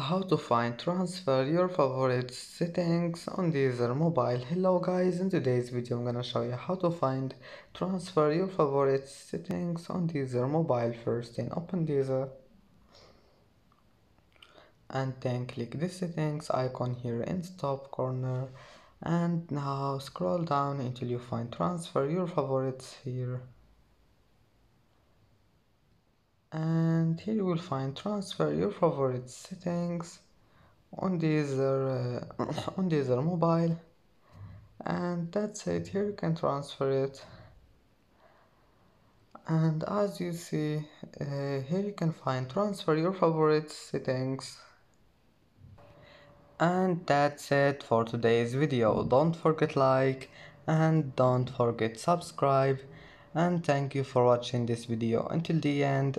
How to find transfer your favorite settings on Deezer mobile. Hello guys, in today's video I'm gonna show you how to find transfer your favorite settings on Deezer mobile. First then open Deezer and then click the settings icon here in the top corner, and now scroll down until you find transfer your favorites here. And here you will find transfer your favorite settings on Deezer mobile, and that's it. Here you can transfer it, and as you see here you can find transfer your favorite settings. And that's it for today's video. Don't forget like and don't forget subscribe, and thank you for watching this video until the end